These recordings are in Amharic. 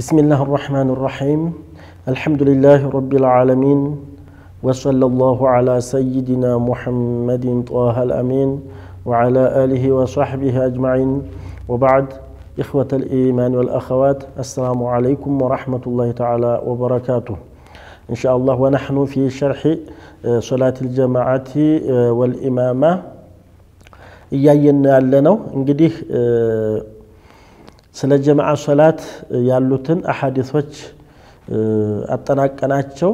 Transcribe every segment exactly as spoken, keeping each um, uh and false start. بسم الله الرحمن الرحيم. الحمد لله رب العالمين، وصلى الله على سيدنا محمد طه الأمين وعلى آله وصحبه أجمعين، وبعد. إخوة الإيمان والأخوات، السلام عليكم ورحمة الله تعالى وبركاته. إن شاء الله ونحن في شرح صلاة الجماعة والإمامة إياينا لنا نقديه سلا جماعة صلاة يالوتن أحاديث وجه أتناقناچو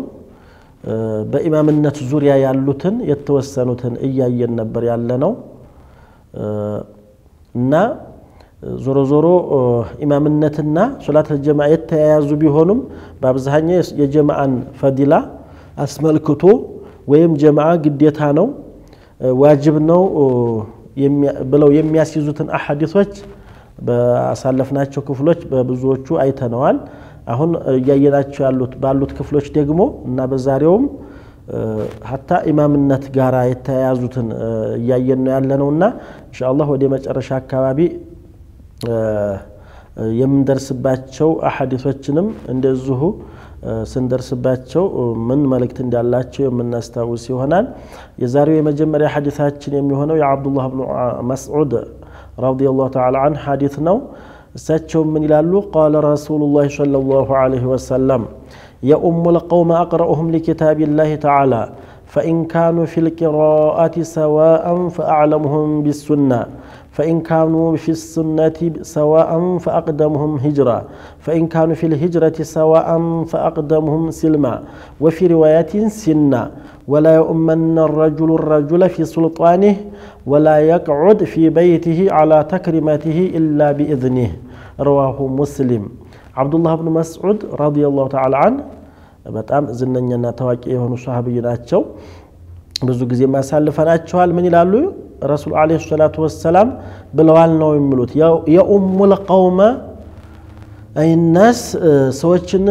بإمامنة زوريا يالوتن يتوسنوتن إياينا نبر يالنا نا ዞሮ ዞሮ ኢማምነትና ሶላት الجماعه የተያያዙ ቢሆኑም በአብዛኛው የጀማዓን ፈዲላ አስመልክቶ ወይም ጀማዓ ግዴታ ነው ዋጅብ ነው ብለው የሚያስይዙትን አሐዲሶች በአሳለፍናቸው ክፍሎች በብዙዎቹ አይተናል። አሁን ያየናቸው ያሉት ባሉት ክፍሎች ደግሞ እና በዛሬውም حتى إمامنة جارة የተያያዙትን ያየነው ያለነውና إن شاء الله ወደ መጨረሻ አካባቢ የምንደርስባቸው አሐዲሶችንም እንደዚሁ سندرسባቸው ምን መልእክት እንዳላቸው የምናስተውስ ይሆናል። የዛሬው የመጀመሪያ ሐዲሳችን የሚሆነው የአብዱ الله بن مسعود رضي الله تعالى عنه حديث ነው። እሳቸው ምን ይላሉ? قال رسول الله صلى الله عليه وسلم يؤم القوم اقرأهم لكتاب الله تعالى فإن كانوا في القراءة سواء فأعلمهم بالسنة فإن كانوا في السنة سواء فأقدمهم هجرة فإن كانوا في الهجرة سواء فأقدمهم سلما وفي رواية سنة ولا يؤمن الرجل الرجل في سلطانه ولا يقعد في بيته على تكريمته إلا بإذنه رواه مسلم. عبد الله بن مسعود رضي الله تعالى عنه بتأم زننا تواجهه الصحابي ناتشو بزوج زي ما سالف ناتشوال من يلالو رسول عليه الصلاة والسلام بلوال نوع ملوت يا أم القوم أي الناس سوتشن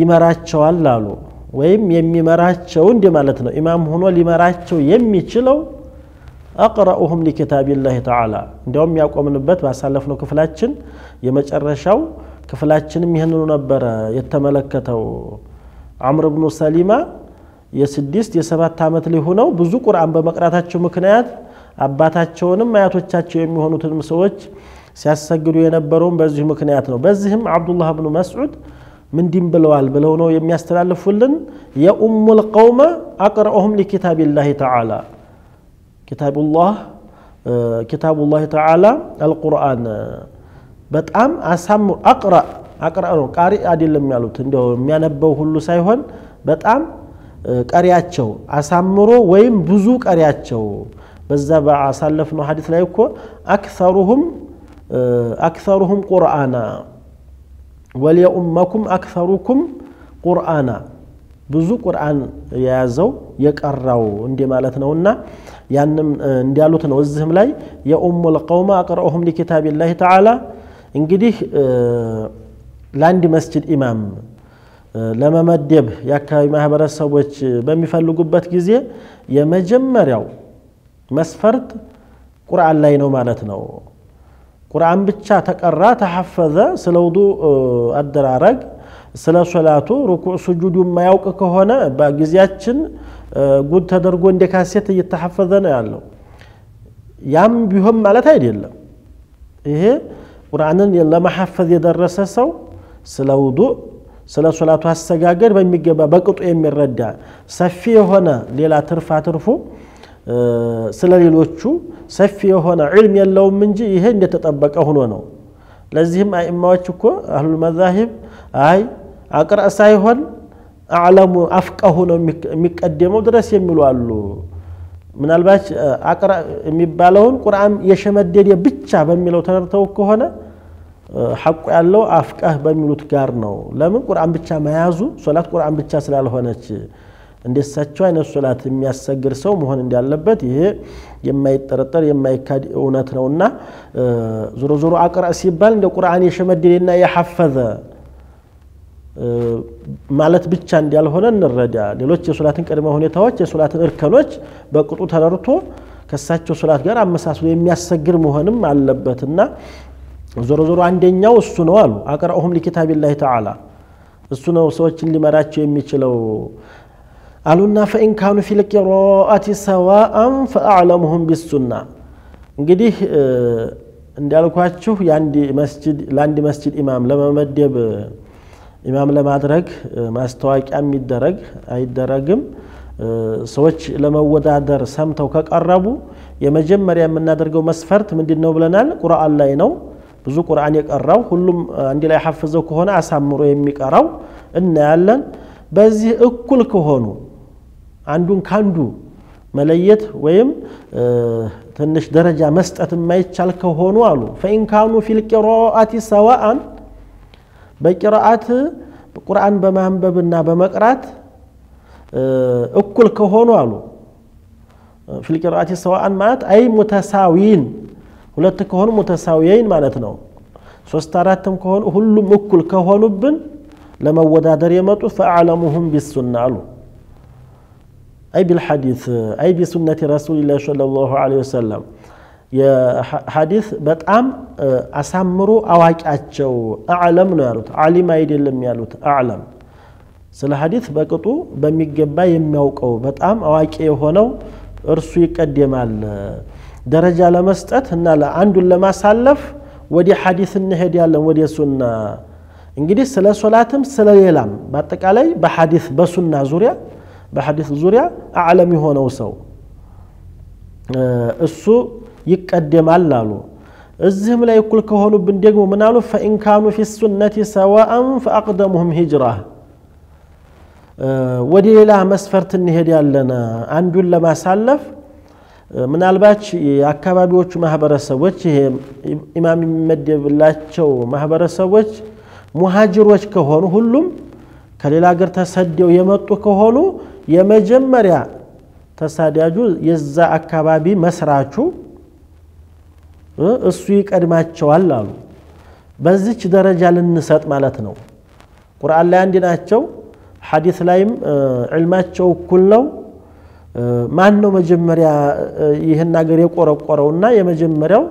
يمراتشوا اللالو ويم يمراتشوا عندي مالتنا إمام هنا اللي مراتشوا يميتشلو أقرأهم لكتاب الله تعالى عندهم يقوم النبات وسالفنا كفلاتشن يمش الرشاو كفلاتشن مهنو نبرة يتملكته عمرو بن سليمة የስድስት የሰባት አመት ላይ ሆነው ብዙ ቁርአን በመቅራታቸው ምክንያት አባታቸውንም አያቶቻቸው የሚሆኑትንም ሰዎች ሲያሰግዱ የነበረው በዚህ ምክንያት ነው። በዚህም አብዱላህ ኢብኑ መስዑድ ምን ዲም ብለዋል ብለው ነው የሚያስተላልፉልን የኡሙል ቀውመ አቅራኡሁም ለኪታቢላሂ ተዓላ ኪታቡላህ ኪታቡላህ ተዓላ አልቁርአን በጣም አሳሙ አቅራ አቅራ ነው ቃሪ አይደለም ያሉት እንደው የሚያነበው ሁሉ ሳይሆን በጣም ቀሪያቸው አሳምሮ ወይም ብዙ ቀሪያቸው በዛ ባሳለፍነው ሐዲስ ላይ እኮ አክثرهم اكثرهم قرانا وليؤمكم اكثركم قرانا ብዙ ቁርአን ያያዘው የቀራው እንደ ማለት ነውና ያንም እንዲያሉት ነው። እዚህም ላይ የኡሙል ቀውማ አቅራኡሁም ለኪታቢላሂ ተዓላ እንግዲህ ላንድ መስጂድ ኢማም ለመመደብ ያካባቢ ማህበረሰቦች በሚፈልጉበት ጊዜ የመጀመሪያው መስፈርት ቁርአን ላይ ነው ማለት ነው። ቁርአን ብቻ ተቀራ ተሐፈዘ ስለ ውዱእ አደራረግ ስለ ሶላቱ ሩኩዕ ስጁድ የማያውቅ ከሆነ በጊዜያችን ጉድ ተደርጎ እንደ ካሴት እየተሐፈዘ ነው ያለው። ያም ቢሆን ማለት አይደለም ይሄ ቁርአንን ለማሐፈዝ የደረሰ ሰው ስለ ውዱእ ስለ ሶላቱ አስተጋገር በሚገባ በቅጡ የሚረዳ ሰፊ የሆነ ሌላ ትርፋ ትርፉ ስለ ሌሎቹ ሰፊ የሆነ علم የለውም እንጂ ይሄ እንደተጠበቀ ሆኖ ነው። ለዚህም አይማዎች እኮ አህሉል መዛሂብ አይ አቅራ ሳይሆን አዕለሙ አፍቀሁ ነው የሚቀደመው ድረስ የሚሉ አሉ። ምናልባት አቅራ የሚባለውን ቁርአን የሸመደደ ብቻ በሚለው ተነርተው ከሆነ حق ያለው አፍቀህ በሚሉት ጋር ነው። ለምን ቁርአን ብቻ ማያዙ ሶላት ቁርአን ብቻ ስላልሆነች እንደሳቸው አይነት ሶላት የሚያሰግር ሰው መሆን እንዳለበት ይሄ የማይጠረጠር የማይካድ እውነት ነውና ዞሮ ዞሮ አቅራ ሲባል እንደ ቁርአን የሸመደልና የሐፈዘ ማለት ብቻ እንዳልሆነ እንረዳ። ሌሎች የሶላትን ቀድመ ሁኔታዎች የሶላትን እርከኖች በቁጡ ተረርቶ ከሳቸው ሶላት ጋር አመሳስሎ የሚያሰግር መሆንም አለበትና زورو زورو عندنا والسنوال أقرأهم لكتاب الله تعالى السنو سوتش اللي مراتش يميشلو قالونا فإن كانوا في القراءة سواء فأعلمهم بالسنة قديه እንዳልኳችሁ ያንዲ መስጂድ ላንዲ መስጂድ ኢማም ለመመደብ ኢማም ለማድረግ ማስተዋቂያ የሚደረግ አይደረግም ሰዎች ለመወዳደር ሰምተው ከቀረቡ የመጀመሪያ የምናደርገው መስፈርት ምንድነው ብለናል ቁርአን ላይ ነው ብዙ ቁርአን የቀራው ሁሉም አንዲ ላይ ሐፍዘው ከሆነ አሳምሮ የሚቀራው እና ያለን በዚህ እኩል ከሆኑ አንዱን ካንዱ መለየት ወይም تنش درجة مستة ما يتشالك هونو علو فإن كانوا في القراءة سواء بقراءة القرآن بمهم ببنا بمقرات أكل كهونو علو في القراءة سواء مات أي متساويين ولت كهون متساويين معناتنا سوستاراتم كهون هلهم أكل كهونو بن لما ودادر يمتو فأعلمهم بالسنة علو أي بالحديث أي بسنة رسول الله صلى الله عليه وسلم يا حديث بتأم أسمرو أواج أتشو أعلم نارت علم أيدي لم يالوت أعلم سل حديث بقطو بمجبا يموقو بتأم أواج إيه هناو أرسوي قديم على درجة لمستت هنا لا عنده لما سلف ودي حديث النهدي على ودي سنة إنجليز سل صلاتم سل يلام بتك علي بحديث بسنة زوريا بحديث زوريا أعلم هنا وسو السو يقدم على له الزهم لا يقول كهونو بندق ومنالو فإن كانوا في السنة سواء فأقدمهم هجرة ودي لا مسفرت النهدي لنا عند لما سلف من الباتش أكابابيوش مهبرسوش إمام مدي بلاتشو مهبرسوش مهاجروش كهونو هلهم كليل أجر تصديو يمتو كهونو የመጀመሪያ ተሳዳጁ የዛ አካባቢ መስራቹ እሱ ይቀድማቸዋል አሉ በዚች ደረጃ ለንሰጥ ማለት ነው ቁርአን ላይ አንዲናቸው ሐዲስ ላይም ዒልማቸው እኩል ነው ማን ነው መጀመሪያ ይሄን ነገር የቆረቆረውና የመጀመሪያው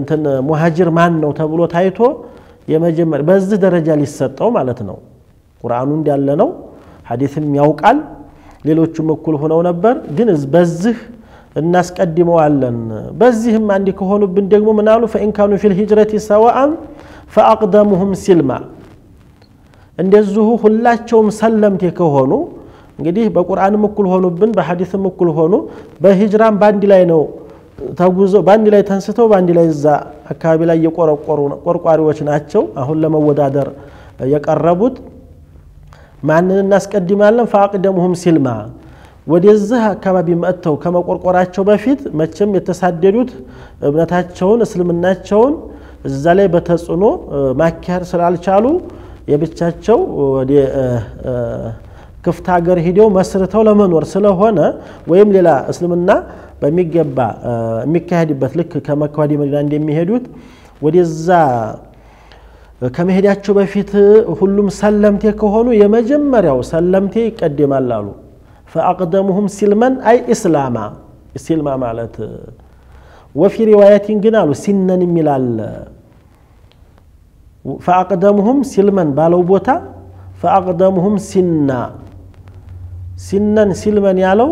እንትን ሙሃጅር ማን ነው ተብሎ ታይቶ የመጀመሪያ በዚህ ደረጃ ሊሰጣው ማለት ነው ቁርአኑ እንዲያለ ነው حديثم يوقال ليلوچም እኩል ሆነው ነበር ግን በዚህ እናስቀድመው አለን በዚህም አንዲ ከሆኑብን ደግሞ ምናሉ فإن كانوا في الهجرة سواء فأقدمهم سلما እንደዚሁ ሁላቸውም ሰለምት ከሆኑ እንግዲህ በቁርአንም እኩል ሆኑብን በሐዲስም እኩል ሆኑ በሂጅራም ባንዲ ላይ ነው ታጉዞ ባንዲ ላይ ተንስተው ባንዲ ላይ ዛ አካባቢ ላይ የቆረቆሩ ቆርቋሪዎች ናቸው አሁን ለመወዳደር የቀረቡት معنى الناس قدما لهم فاقدمهم سلما وديزها كبابي ماتو كما قرقراچو بفيت مچم يتساددوت ابناتاچون اسلمناچون اذا لا بتصنو ماكيار سلالچالو يبچاچو ودي كفت هاجر هيدو مسرتو لمنور سلهونه ويم ليلا اسلمنا بميجبا ميكاهدبت لك كما كوادي مدينا انديميهدوت وديزا كما هدياچو بفيت ሁሉም ሰለምቴ ከሆኑ የመጀመሪያው ሰለምቴ ይቀደማል አሉ فاقدمهم سلما اي اسلاما اسلما ማለት وفي روايه ግን አሉ ሲነን ይላል فاقدمهم سلما ባለው ቦታ فاقدمهم سننا ሲነን سلمن ያለው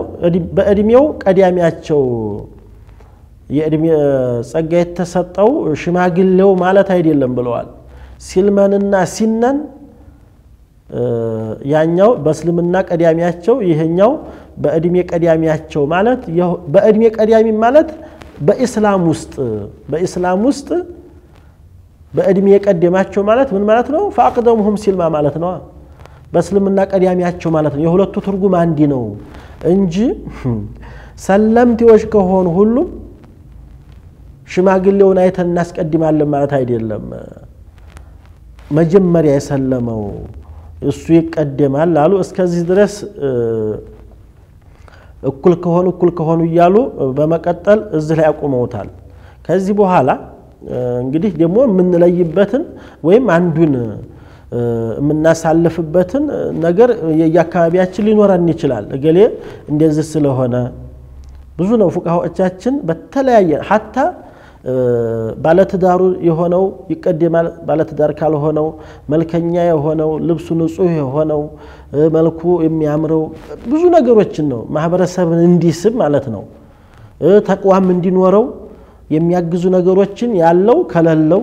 በእድሜው ቀዳሚያቸው የእድሜ ጸጋ የተሰጠው ሽማግሌው ማለት አይደለም ብለዋል ሲልማንና ሲናን ያኛው በስልምና ቀዳሚያቸው ይሄኛው በእድሜ ቀዳሚያቸው ማለት በእድሜ ቀዳሚ ማለት በእስላም ውስጥ በእስላም ውስጥ በእድሜ ቀደማቸው ማለት ምን ማለት ነው فاقدمهم سلما ማለት ነው በስልምና ቀዳሚያቸው ማለት ነው የሁለቱ ትርጉም አንድ ነው እንጂ ሰለምቲዎች ከሆኑ ሁሉ ሽማግሌውን አይተን እናስቀድማለን ማለት አይደለም መጀመሪያ የሰለመው እሱ ይቀደማል አሉ እስከዚህ ድረስ እኩል ከሆኑ እኩል ከሆኑ ይያሉ በመቀጠል እዚህ ላይ አቆመውታል ከዚህ በኋላ እንግዲህ ደግሞ ምን ለይበትን ወይም አንዱን እናሳልፍበትን ነገር የያካባቢያችን ሊኖራን ይችላል እገሌ እንደዚህ ስለሆነ ብዙ ነው ፉቃዎቻችን በተለያየ ሀታ ባለትዳሩ የሆነው ይቀደማል ባለትዳር ካልሆነው መልከኛ የሆነው ልብሱ ንጹህ የሆነው መልኩ የሚያምረው ብዙ ነገሮችን ነው ማህበረሰብን እንዲስብ ማለት ነው ተቋም እንዲኖረው የሚያግዙ ነገሮችን ያለው ከለለው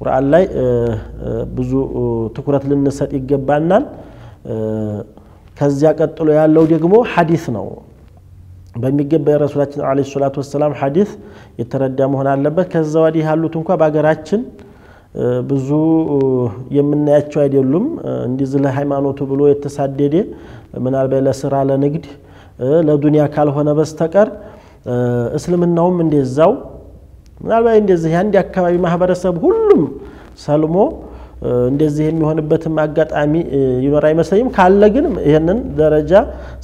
ቁርአን ላይ ብዙ ትኩረት ልንሰጥ ይገባናል ከዚያ ቀጥሎ ያለው ደግሞ ሐዲስ ነው በሚገባ ረሱላችን አለይሂ ሰላቱ ወሰለም ሐዲስ የተረዳ መሆን አለበት ከዛ ወዲህ ያሉት እንኳን ባገራችን ብዙ የምናያቸው አይደሉም እንዲዝ ለሃይማኖቱ ብሎ የተሳደደ ምናልባት ለስራ ለንግድ ለዱንያ ካልሆነ በስተቀር እስልምናውም እንደዛው ምናልባት እንደዚህ አንድ አካባቢ ማህበረሰብ ሁሉም ሰልሞ እንደዚህ የሚሆንበት ማጋጣሚ ይኖር አይመስልም ካለ ግን ይሄንን ደረጃ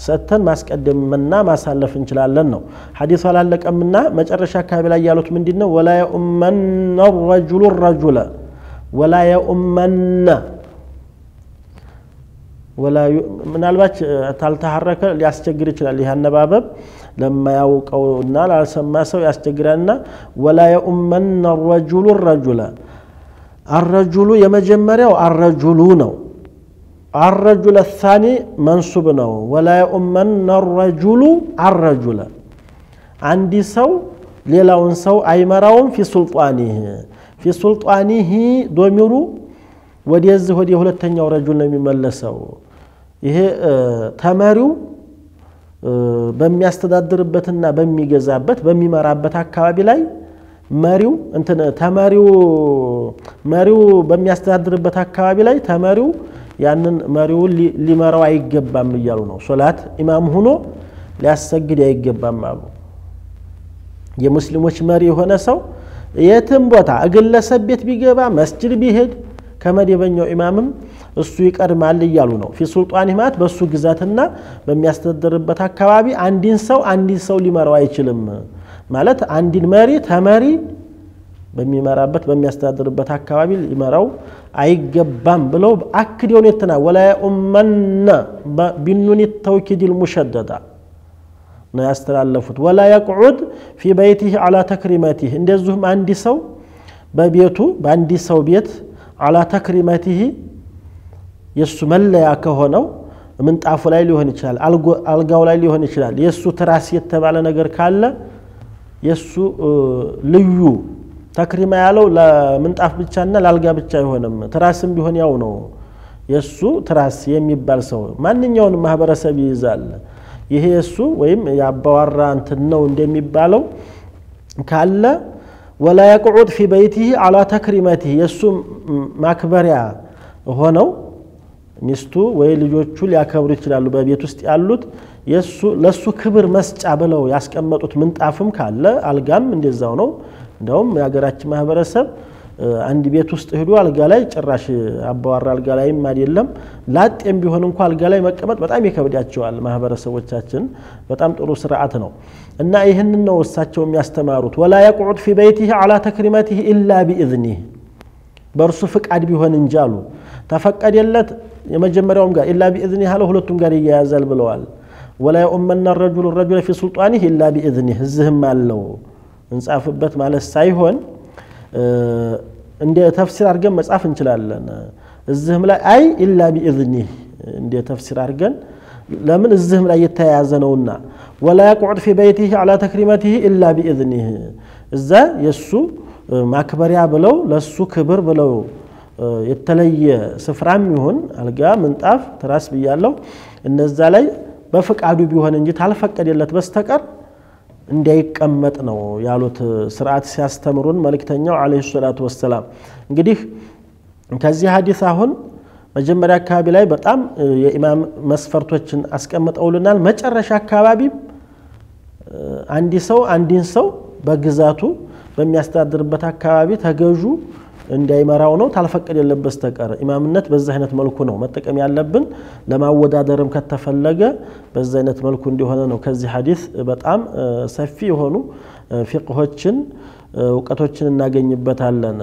ሰተን ማስቀደምና ማሳለፍ እንችላለን ነው ሐዲስ አላለቀምና መጨረሻ አካባቢ ላይ ያሉት ምንድነው ወላ የኡመን الرجل الرجل ولا يؤمن ولا ምናልባት ታልተሐረከ ሊያስቸግር ይችላል ይሄ አነባበብ ለማያውቀውና ላልሰማ ሰው ያስቸግራልና ولا يؤمن الرجل الرجل الرجل يمجمريو الرجلونو الرجل الثاني منصوبنو ولا يؤمن الرجل الرجل عندي سو ليلاون سو ايمراون في سلطانه في سلطانه دوميرو وديز ودي ሁለተኛው رجل የሚመለሰው ይሄ ተማሪው በሚያስተዳድርበትና በሚገዛበት በሚመራበት አካባቢ ላይ ማሪው እንተ ተማሪው ማሪው በሚያስተዳድርበት አካባቢ ላይ ተማሪው ያንን ማሪው ሊመራው አይገባም ይያሉ ነው ሶላት ኢማም ሆኖ ሊያሰግድ አይገባም አሉ የሙስሊሞች ማሪ የሆነ ሰው የትም ቦታ እግለሰብ ቤት ቢገባ መስጂድ ቢሄድ ከመደበኛው ኢማምም እሱ ይቀርማል ይያሉ ነው في سلطان ህማት በሱ ግዛትና በሚያስተዳድርበት አካባቢ አንድን ሰው አንድን ሰው ሊመራው አይችልም ማለት አንዲን ማሪ ተማሪ በሚመራበት በሚያስተዳድርበት አካባቢ ሊመራው አይገባም ብለው አክዲው ነው ተና ወላ ኡመና ቢኑን ተውኪድ المشدد ነው ያስተላለፉት ወላ يقعد في بيته على تكريماته እንደዚሁም አንዲ ሰው በቤቱ ባንዲ ሰው ቤት على تكريماته የሱ መለያ ከሆነው ምንጣፉ ላይ ሊሆን ይችላል አልጋው ላይ ሊሆን ይችላል የሱ ትራስ የተባለ ነገር ካለ የሱ ልዩ ተክሪማ ያለው ለምንጣፍ ብቻና ላልጋ ብቻ ይሆንም ትራስም ቢሆን ያው ነው የሱ ትራስ የሚባል ሰው ማንኛውንም ማህበረሰብ ይዛል ይሄ የሱ ወይም ያባዋራ እንትን ነው እንደሚባለው ካለ ولا يقعد في بيته على تكريمته የሱ ማክበሪያ ሆነው ሚስቱ ወይ ልጆቹ ሊያከብሩ ይችላሉ በቤት ውስጥ ያሉት የሱ ለሱ ክብር መስጫ ብለው ያስቀመጡት ምንጣፍም ካለ አልጋም እንደዛው ነው እንደውም ያገራችን ማህበረሰብ አንድ ቤት ውስጥ ሄዱ አልጋ ላይ ጭራሽ አባዋራ አልጋ ላይም አይደለም ላጤም ቢሆን እንኳን አልጋ ላይ መቀመጥ በጣም ይከብዳቸዋል ማህበረሰቦቻችን በጣም ጥሩ ስርዓት ነው እና ይሄን ነው እሳቸው የሚያስተማሩት ولا يقعد في بيته على تكريمته الا باذنه በርሱ ፍቃድ ቢሆን እንጂ አሉ ተፈቀደለት የመጀመሪያውም ጋር الا باذنه አለ ሁለቱም ጋር ይያዛል ብለዋል ولا يؤمن الرجل الرجل في سلطانه الا باذنه زهم አለው እንጻፍበት ማለት ሳይሆን እንደ ተፍሲር አርገን መጻፍ እንችላለን እዚህም ላይ አይ الا باذنه እንደ ተፍሲር አርገን ለምን እዚህም ላይ የተያያዘ ነውና ولا يقعد في بيته على تكريمته الا باذنه እዛ የሱ ማክበሪያ ብለው ለሱ ክብር ብለው የተለየ ስፍራም ይሁን አልጋ ምንጣፍ ትራስ ብያለው እነዛ ላይ በፍቃዱ ቢሆን እንጂ ታልፈቀደለት በስተቀር እንዳይቀመጥ ነው ያሉት ስርዓት ሲያስተምሩን መልእክተኛው አለይሂ ሰላቱ ወሰለም እንግዲህ ከዚህ ሐዲስ አሁን መጀመሪያ አካባቢ ላይ በጣም የኢማም መስፈርቶችን አስቀምጠውልናል መጨረሻ አካባቢ አንዲ ሰው አንዲን ሰው በግዛቱ በሚያስተዳድርበት አካባቢ ተገጁ እንዳይመራው ነው ታልፈቀደለት በስተቀር ኢማምነት በዛ አይነት መልኩ ነው መጥቀም ያለብን ለማወዳደርም ከተፈለገ በዛ አይነት መልኩ እንዲሆነ ነው ከዚህ ሐዲስ በጣም ሰፊ የሆኑ ፍቅሆችን እውቀቶችን እናገኝበታለን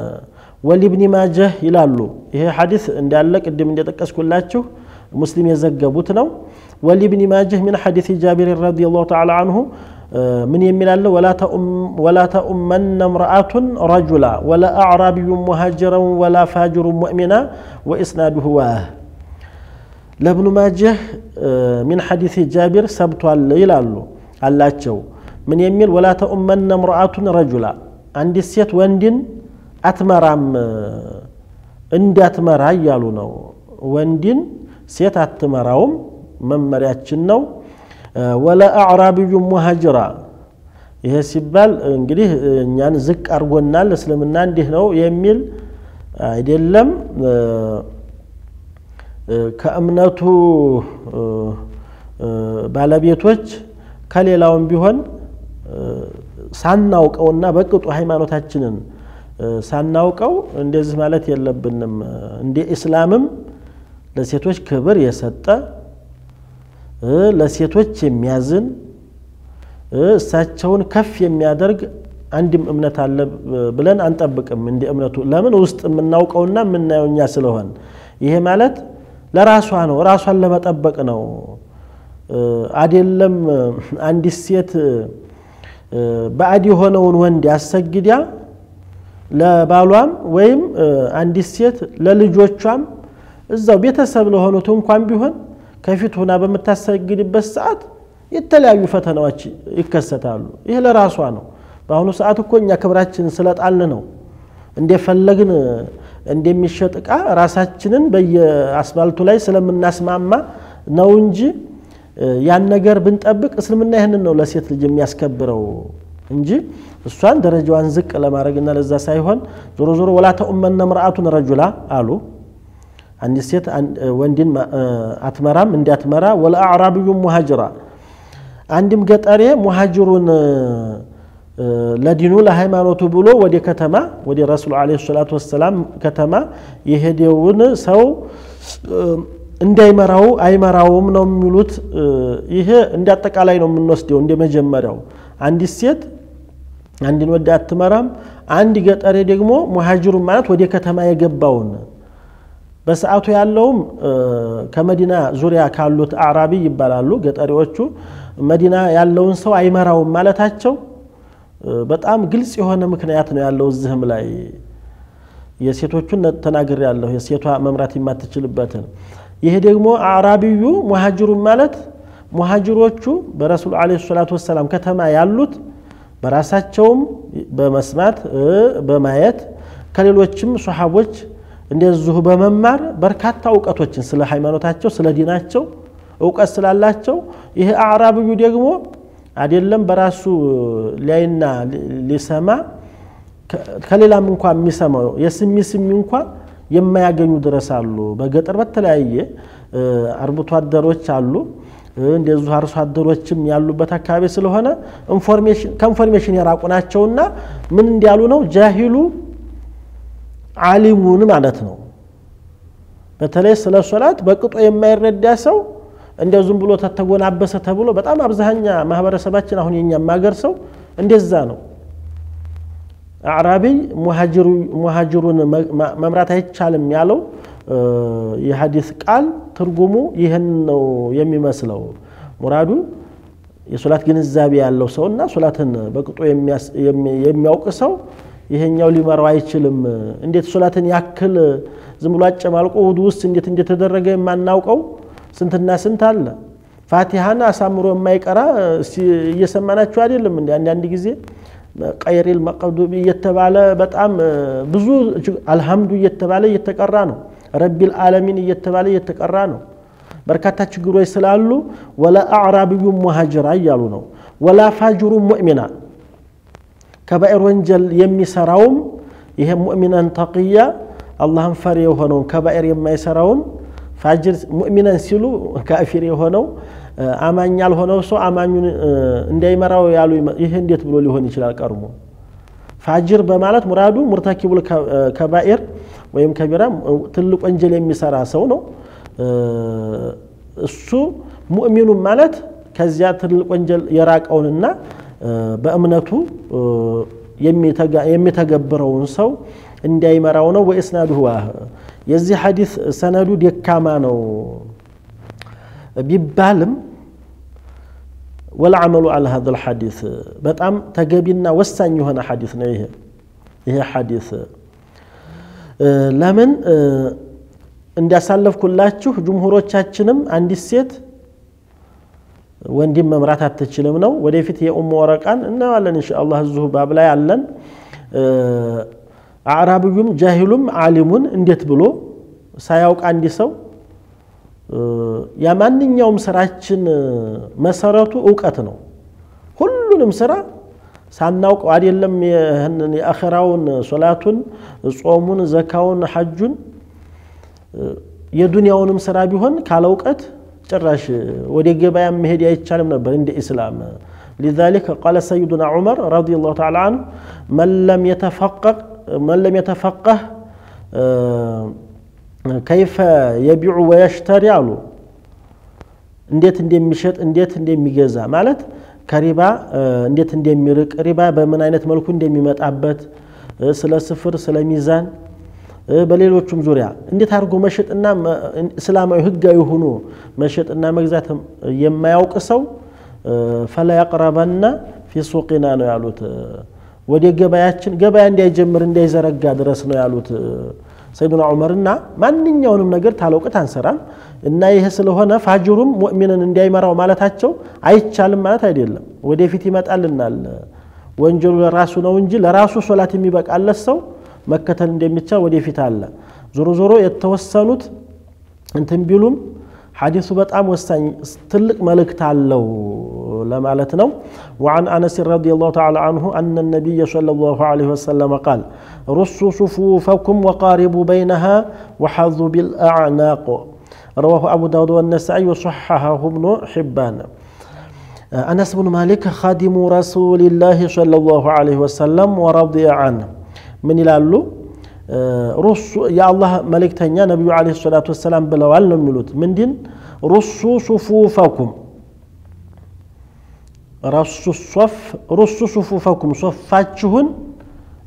ወልብኒ ማጀህ ይላሉ ይሄ ሐዲስ እንዳለ ቅድም እንደተቀስኩላችሁ ሙስሊም የዘገቡት ነው ወልብኒ ማጀህ من حديث جابر رضي الله تعالى عنه من يميل ولا تأم ولا تأمن امرأة رجلا ولا أعرابي مهاجرا ولا فاجر مؤمنا وإسناده واه لابن ماجه من حديث جابر سبت الليل على تشو من يميل ولا تأمن امرأة رجلا عند السيت وندن أتمرام عند أتمرا يالونو وندن سيت أتمراهم من مرياتشنو ولا أعرابي مهاجرا ይሄ ሲባል እንግዲህ እኛን ዝቅ አርጎናል እስልምና እንዲህ ነው የሚል አይደለም ከእምነቱ ባለቤቶች ከሌላውም ቢሆን ሳናውቀውና በቅጡ ሃይማኖታችንን ሳናውቀው እንደዚህ ማለት የለብንም እንደ እስላምም ለሴቶች ክብር የሰጠ ለሴቶች የሚያዝን እሳቸውን ከፍ የሚያደርግ አንድም እምነት አለ ብለን አንጠብቅም እንደ እምነቱ ለምን ውስጥ ምናውቀውና ምናየውኛ ስለሆነ ይሄ ማለት ለራሷ ነው ራሷን ለመጠበቅ ነው አይደለም አንድ ሴት ባዕድ የሆነውን ወንድ ያሰግዲያ ለባሏም ወይም አንድ ሴት ለልጆቿም እዛው ቤተሰብ ለሆኑት እንኳን ቢሆን كيفيت هنا بمتسجل بالساعات يتلاعبوا فتنوات يكسرتالو إيه لا راسوانو بعونو ساعات كون يكبراتشين سلات علناو عندي فلقن عندي مشيت كا راساتشين بي أسبال طلعي سلام الناس ماما ناونجي يعني نجار بنت أبك أصل من نهنا نولاسيت الجميع سكبروا إنجي السؤال درجة وانزك لما رجعنا للزا سايهون زور زور ولا تؤمن امرأة رجلا قالوا عند السيت وندين أتمرى من دي أتمرى ولا أعرابي مهاجرة عندي مقطري مهاجرون لدينو لهاي ما نتبولو ودي كتما ودي رسول عليه الصلاة والسلام كتما يهديون سو عندي مراو أي مراو منهم ملوت يه عندي أتك عليهم من نصدي عندي مجمراو عندي السيت عندي ودي أتمرى عندي قطري ديجمو مهاجرون مات ودي كتما يجبون በሰዓቱ ያለውም ከመዲና ዙሪያ ካሉት አራቢ ይባላሉ ገጠሪዎቹ መዲና ያለውን ሰው አይመራው ማለታቸው በጣም ግልጽ የሆነ ምክንያት ነው ያለው እዚህም ላይ የሴቶቹን ተናገር ያለው የሴቷ መምራት የማትችልበት ይሄ ደግሞ አራቢዩ ሙሃጅሩ ማለት ሙሃጅሮቹ በረሱል አለይሂ ሰላቱ ወሰለም ከተማ ያሉት በራሳቸው በመስማት በማየት ከሌሎችም ሱሐቦች እንደዚሁ በመማር በርካታ ዕውቀቶችን ስለ ሃይማኖታቸው ስለ ዲናቸው ዕውቀት ስላላቸው ይሄ አዕራብዩ ደግሞ አይደለም በራሱ ላይና ሊሰማ ከሌላም እንኳን የሚሰማው የስሚስም እንኳን የማያገኙ ድረስ አሉ በገጠር በተለያየ አርብቶ አደሮች አሉ እንደዚሁ አርሶ አደሮችም ያሉበት አካባቢ ስለሆነ ኢንፎርሜሽን ኮንፎርሜሽን ያራቁናቸውና ምን እንዲያሉ ነው ጃሂሉ عالمون ማለት ነው በተለይ ስለ ሶላት በቅጦ የማይረዳ ሰው እንደ ዝም ብሎ ተተጎናበሰ ተብሎ በጣም አብዛኛ ማህበረሰባችን አሁን የኛ ማገር ሰው እንደዛ ነው አዕራቢ ሙሃጅሩ ሙሃጅሩን መምራት አይቻልም ያለው የሐዲስ ቃል ትርጉሙ ይሄን ነው የሚመስለው ሙራዱ የሶላት ግንዛቤ ያለው ሰውና ሶላትን በቅጦ የሚያውቅ ሰው ይሄኛው ሊመራው አይችልም እንዴት ሶላትን ያክል ዝም ብሎ አጨማልቆ ውዱስ እንዴት እንደተደረገ የማናውቀው ስንትና ስንት አለ ፋቲሃን አሳምሮ የማይቀራ እየሰማናችሁ አይደለም እንዴ አንድ ጊዜ ቀይሪል መቅዱብ እየተባለ በጣም ብዙ አልহামዱ እየተባለ እየተቀራ ነው ረቢል ዓለሚን እየተባለ እየተቀራ ነው በርካታ ችግሮች ስላሉ ወላ አዕራቢዩ ሙሃጅራ ያሉ ነው ወላ ፋጅሩ ሙእሚና كبائر ونجل يمي سراوم يهم مؤمنا تقيا اللهم فري يهونون كبائر يمي سراوم فاجر مؤمنا سيلو كافر يهونون امان يالهونو سو امان انداي مراو يالو يهن ديت بلو ليهون يشلال قرمو فاجر بمالات مرادو مرتكب الكبائر ويم كبيرة تلوك أنجل مسارا سونو السو مؤمن مالات كزيا تلوك أنجل يراك أولنا بأمنته يمتج يمتجبرون سو إن دايما رونه وإسناده يزي حديث سنده ديك كمانو بيبالم والعمل على هذا الحديث بتأم تجابنا وسان يهنا حديثنا إيه إيه حديث لمن إن دسالف كلاتشو جمهورات تشنم عند السيد وندم مراتها تشلمنا وديفت هي أم ورقان إنه على إن شاء الله الزهو باب لا يعلن أعرابيهم جاهلهم عالمون إنديت بلو سياوك عندي سو የማንኛውም ስራችን መሰረቱ ዕውቀት ነው ሁሉንም ስራ ሳናውቀው አይደለም ይሄንን የአኺራውን ሶላቱን ጾሙን ዘካውን ሐጁን የዱንያውንም ስራ ቢሆን ካለ ዕውቀት ጭራሽ ወደ ገበያ መሄድ አይቻልም ነበር እንደ እስላም لذلك قال سيدنا عمر رضي الله تعالى عنه من لم يتفقه من لم يتفقه كيف يبيع ويشتري علو انديت انديم مشيت انديت انديم ميغزا ማለት ከሪባ እንዴት እንደሚርቅ ሪባ በምን አይነት መልኩ እንደሚመጣበት ስለ ስፍር ስለ ሚዛን በሌሎችም ዙሪያ እንዴት አርጎ መሸጥና እስላማዊ ህጋዊ ሆኖ መሸጥና መግዛት የማያውቅ ሰው فلا يقربن في سوقنا ነው ያሉት ወደ ገበያችን ገበያ እንዳይጀምር እንዳይዘረጋ ድረስ ነው ያሉት سيدنا عمرنا ማንኛውንም ነገር ታለውቀት አንሰራም እና ይሄ ስለሆነ ፋጅሩም ሙእሚንን እንዳይመራው ማለታቸው አይቻልም ማለት አይደለም ወደፊት ይመጣልናል ወንጀሉ ለራሱ ነው እንጂ ለራሱ ሶላት የሚበቃለት ሰው መከተል እንደሚቻ ወደፊት አለ ዞሮ ዞሮ የተወሰኑት እንትን ቢሉም ሐዲሱ በጣም ወሳኝ ትልቅ መልእክት አለው ለማለት ነው وعن انس رضي الله تعالى عنه ان النبي صلى الله عليه وسلم قال رصوا صفوفكم وقاربوا بينها وحظوا بالاعناق رواه ابو داود والنسائي وصححه ابن حبان انس بن مالك خادم رسول الله صلى الله عليه وسلم ورضي عنه من يلالو رصوا يا الله ملكتنا نبي عليه الصلاه والسلام بلوال نملوت من دين رصوا صفوفكم رص الصف رص صفوفكم صفاتكم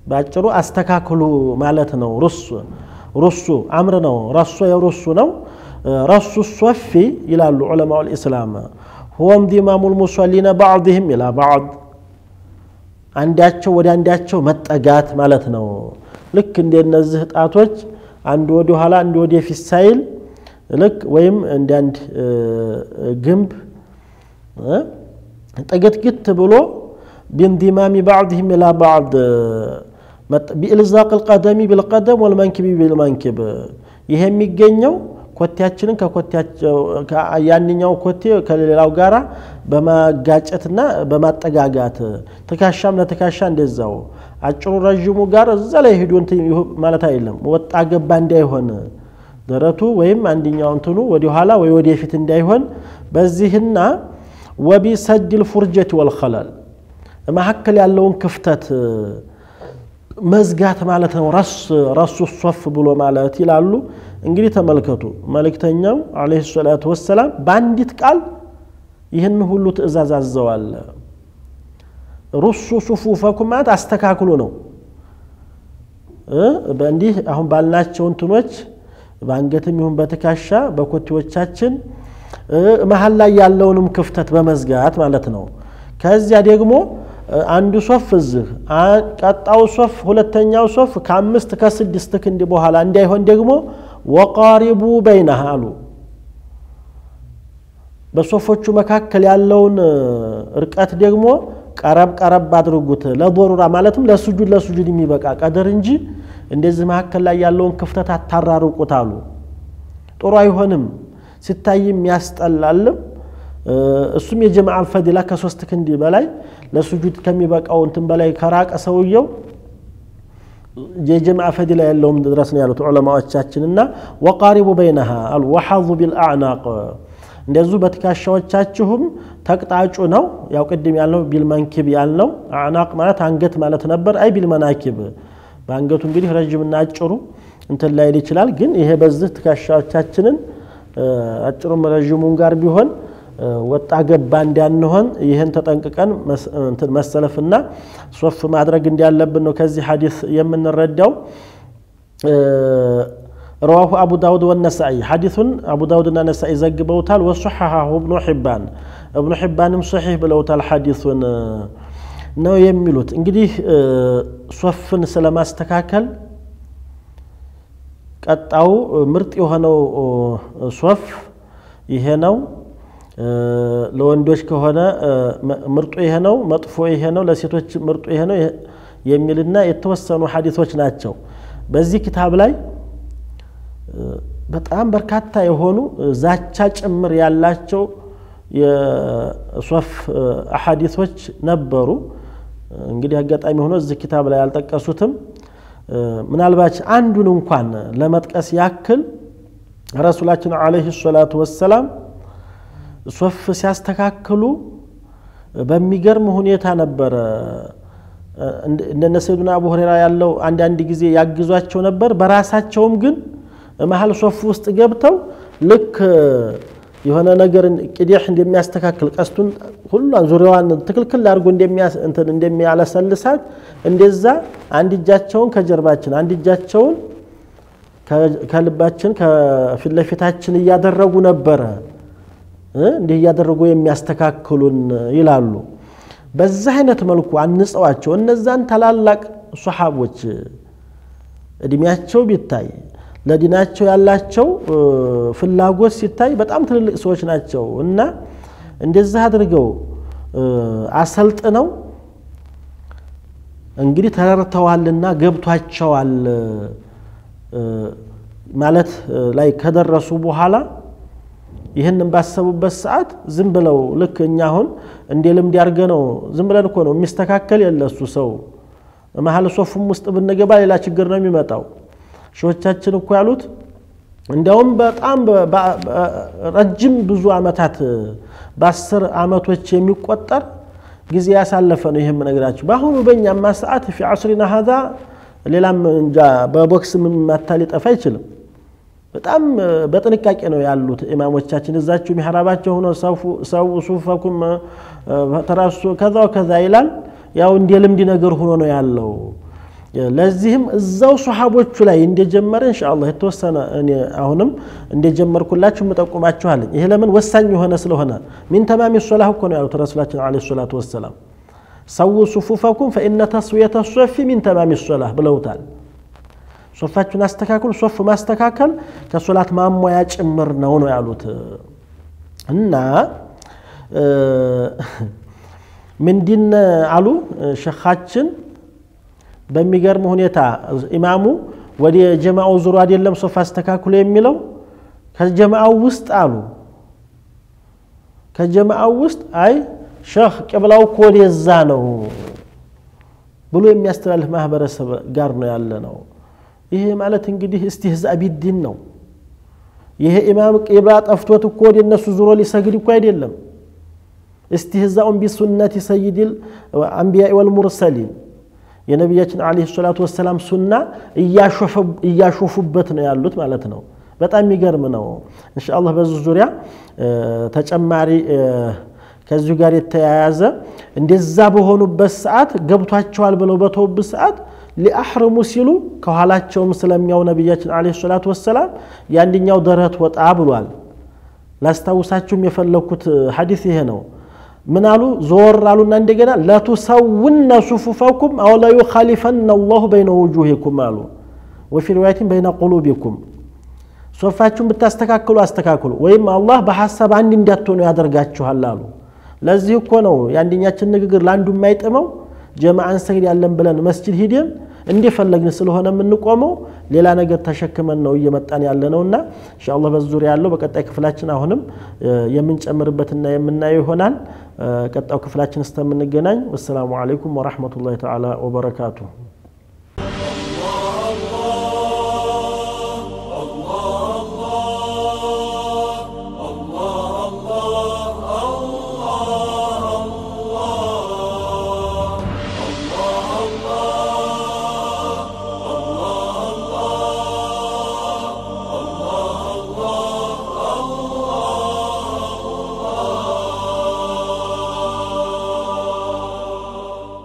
باچرو استكاكلو ማለት ነው رص رص امر ነው رص يرص ነው رص الصف ይላሉ علماء الاسلام هو انضمام المصلين بعضهم الى بعض አንዳቸው ወደ አንዳቸው መጠጋት ማለት ነው ልክ እንደነዚህ ጣቶች አንድ ወደ ኋላ አንድ ወደ ፊት ሳይል ልክ ወይም እንደ አንድ ግንብ تجت جت بلو بانضمام بعضهم إلى بعض بإلزاق القدم بالقدم والمنكب بالمنكب يهم يجنيو كوتياتشن ككوتياتش كأيانيو كوتي كاللوجارة بما جاتنا بما تجاجات تكاشم لا تكاشم دزاو أشون رجيمو جار زله يدون تيمه مالته إلهم وتعجب بنده هنا درتو وهم عندنا أنتنو ودي حالا ويودي في تنده هن بس ذهنا وبسد الفرجة والخلل ما حكل يالون كفتات مزغات معناتها راس راس الصف بلو معناتي لالو انغلي تملكتو ملكتنياو عليه الصلاه والسلام بانديت قال ይሄን ሁሉ ተዛዝ አዘዋል رصوا صفوفكم ማለት አስተካክሉ ነው በእንዲህ አሁን ባልናቸው እንትኖች ባንገትም ይሁን በተካሻ በኮቲዎቻችን መሐል ላይ ያለውንም ክፍተት በመዝጋት ማለት ነው ከዚያ ደግሞ አንዱ ሶፍ እዚህ ቀጣው ሶፍ ሁለተኛው ሶፍ ከአምስት ከስድስት ክንድ በኋላ እንዳይሆን ደግሞ ወቃሪቡ በይነሃሉ በሶፎቹ መካከል ያለውን ርቀት ደግሞ ቀረብ ቀረብ አድርጉት ለዶሩራ ማለትም ለሱጁድ ለሱጁድ የሚበቃ ቀደር እንጂ እንደዚህ መካከል ላይ ያለውን ክፍተት አታራሩቁታሉ ጥሩ አይሆንም ستايم ያስጠላል እሱም የጀማዓ ፈዲላ ከሶስት ክንድ በላይ ለሱጁድ ከሚበቃው እንትን በላይ ከራቀ ሰውየው የጀማዓ ፈዲላ ያለውም ድረስ ነው ያሉት ዑለማዎቻችንና وقاربوا بينها الوحظ بالاعناق እንደዚሁ በትካሻዎቻችሁም ተቅጣጩ ነው ያው ቀደም ያለው ቢልማንኪብ ያለው አናቅ ማለት አንገት ማለት ነበር አይ ቢልማናኪብ ባንገቱ እንግዲህ ረጅምና አጭሩ እንተ ላይ ይችላል ግን ይሄ በዚህ ትካሻዎቻችንን አጭሩ ረጅሙን ጋር ቢሆን ወጣ ገባ እንዲያንሆን ይሄን ተጠንቅቀን እንተ መሰለፍና ሶፍ ማድረግ እንዲያለብን ነው ከዚህ ሐዲስ የምንረዳው رواه أبو داود والنسائي حديث أبو داود والنسائي زجبوتال وصححه ابن حبان ابن حبان صحيح بلوتال حديث نو يميلوت انجدي صفن سلام استكاكل قطاو مرت يهنو صف يهنو لوندوش كهونه مرطو يهنو مطفو يهنو لسيتوچ مرطو يهنو يميلنا يتوسنو حديثوچ ناتشو بزي كتاب لاي በጣም በርካታ የሆኑ ዛቻ ጭምር ያላቸው የሶፍ አሐዲሶች ነበሩ እንግዲህ አጋጣሚ ሆኖ እዚህ ኪታብ ላይ ያልተቀሰሱትም ምናልባት አንዱን እንኳን ለመጥቀስ ያክል ረሱላችን አለይሂ ሰላቱ ወሰለም ሶፍ ሲያስተካክሉ በሚገርም ሁኔታ ነበር እንደነ ሰይዱና አቡ ሁረይራ ያለው አንድ አንድ ጊዜ ያግዟቸው ነበር በራሳቸውም ግን محل صف وسط جبتو لك يهنا نجر كديح ندم يستكاكل قسطن كله زوريوان تكل كل ارغو ندم انت ندم على سلسات اندزا عند اجاچون كجرباچن عند اجاچون كالباچن كفي لفيتاچن يادرغو نبره እንዴ ያደረጉ የሚያስተካክሉን ይላሉ በዛ አይነት መልኩ አንጻዋቸው እነዛን ተላላቅ ሱሐቦች እድሚያቸው ቢታይ ለዲናቸው ያላቸው ፍላጎት ሲታይ በጣም ትልልቅ ሰዎች ናቸው እና እንደዛ አድርገው አሰልጥነው እንግዲህ ተረርተዋልና ገብቷቸዋል ማለት ላይ ከደረሱ በኋላ ይሄንን ባሰቡበት ሰዓት ዝም ብለው ለከኛ ሆን እንደልም ዲያርገነው ዝም ብለን እኮ ነው የሚስተካከል የለሱ ሰው መሐል ሶፍም ውስጥ ብንገባ ሌላ ችግር ነው የሚመጣው ሾቻችን እኮ ያሉት እንደውም በጣም ረጅም ብዙ አመታት በ10 አመቶች የሚቆጠር ጊዜ ያሳለፈ ነው ይሄም ነገራችሁ ባሁን በእኛማ ሰዓት في عصرنا هذا ሌላም በቦክስም ማታሊጠፋ ይችላል በጣም በጥንቃቄ ነው ያሉት ኢማሞቻችን እዛችሁ ሚሐራባቸው ሆኖ ሰው ሰው ሱፋኩም ተራሱ ከዛ ከዛ ይላል ያው እንደልምዲ ነገር ሆኖ ነው ያለው ለዚህም እዛው ሱሐቦቹ ላይ እንደጀመረ ኢንሻአላህ ተወሰነ እኔ አሁንም እንደጀመርኩላችሁ መጠቆማችኋለኝ ይሄ ለምን ወሳኝ ሆነ ስለሆነ ምን ተማሚ ሶላህ እኮ ነው ያሉት ረሱላችን አለይሂ ሰላቱ ወሰለም ሰው ሱፉፋኩም فإن تسوية الصف من تمام الصلاة ብለውታል ሶፋችሁን አስተካክሉ ሶፍ ማስተካከል ከሶላት ማሞያ ጭምር ነው ነው ያሉት እና ምንድን አሉ ሸኻችን በሚገርም ሁኔታ ኢማሙ ወዲ ጀማኡ ዙሩ አይደለም ሶፍ አስተካክሉ የሚለው ከጀማኡ ውስጥ አሉ ከጀማኡ ውስጥ አይ ሸህ ቂብላው ኮዲዛ ነው ብሎ የሚያስተላልፍ ማህበረሰብ ጋር ነው ያለ ነው ይሄ ማለት እንግዲህ ኢስቲህዛእ ቢዲን ነው ይሄ ኢማም ቂብላ ጠፍቶት ኮዲ እነሱ ዙሩ ሊሰግድ እኮ አይደለም ኢስቲህዛኡ ቢሱነቲ ሰይዲል አንቢያኢ ወልሙርሰሊን የነብያችን አለይሂ ሰላቱ ወሰለም ሱና ያሾፈ ያሾፉበት ነው ያሉት ማለት ነው በጣም ይገርም ነው ኢንሻአላህ በዚህ ዙሪያ ተጨማሪ ከዚህ ጋር የተያያዘ እንደዛ በሆኑበት ሰዓት ገብቷቸዋል ብለው በተውብ ሰዓት ሊአህርሙ ሲሉ ከኋላቸውም ስለሚያው ነብያችን አለይሂ ሰላቱ ወሰለም ያንኛው ደረት ወጣ ብሏል ላስተውሳችሁም የፈለኩት ሐዲስ ይሄ ነው منالو زور قالوا ان እንደገና لا تسوون صفوفكم او لا يخالفن الله بين وجوهكم قالوا وفي روايه بين قلوبكم صفاتكم بتستكاكلوا استكاكلوا ويم الله بحسب عند እንዳትሆኑ ያደርጋችኋል አሉ ለዚህ እኮ ነው ያንኛችን ንግግር ላንዱ የማይጠመው ጀማዓን ሰግድ ያለን ብለን መስጂድ ሂደን እንዲፈለግን ስለሆነ ምን ቆመው ሌላ ነገር ተሸክመን ነው እየመጣን ያለነውና ኢንሻአላህ በዙር ያለው በቀጣይ ክፍላችን አሁንም የምንጨምርበትና የምናየው ይሆናል ቀጣው ክፍላችን እስከምንገናኝ والسلام عليكم ورحمة الله تعالى وبركاته